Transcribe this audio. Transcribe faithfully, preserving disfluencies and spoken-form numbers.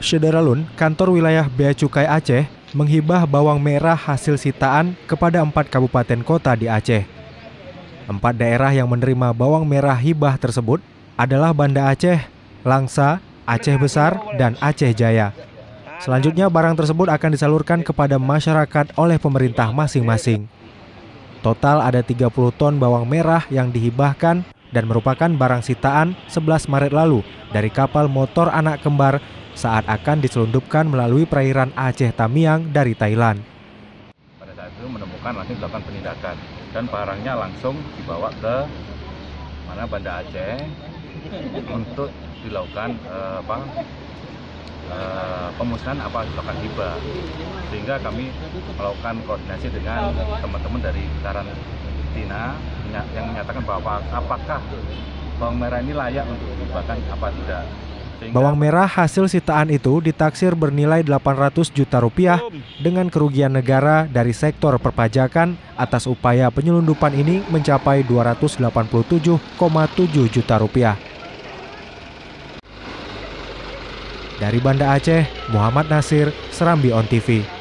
Sederalun, kantor wilayah Bea Cukai Aceh menghibah bawang merah hasil sitaan kepada empat kabupaten kota di Aceh. Empat daerah yang menerima bawang merah hibah tersebut adalah Banda Aceh, Langsa, Aceh Besar, dan Aceh Jaya. Selanjutnya, barang tersebut akan disalurkan kepada masyarakat oleh pemerintah masing-masing. Total ada tiga puluh ton bawang merah yang dihibahkan dan merupakan barang sitaan sebelas Maret lalu dari Kapal Motor Anak Kembar saat akan diselundupkan melalui perairan Aceh Tamiang dari Thailand. Pada saat itu menemukan, langsung dilakukan penindakan dan barangnya langsung dibawa ke mana Banda Aceh untuk dilakukan eh, apa? pemusnahan apa dilakukan hibah, sehingga kami melakukan koordinasi dengan teman-teman dari karantina yang menyatakan bahwa apakah bawang merah ini layak untuk dihibahkan apa tidak. Sehingga bawang merah hasil sitaan itu ditaksir bernilai delapan ratus juta rupiah dengan kerugian negara dari sektor perpajakan atas upaya penyelundupan ini mencapai dua ratus delapan puluh tujuh koma tujuh juta rupiah. Dari Banda Aceh, Muhammad Nasir, Serambi On T V.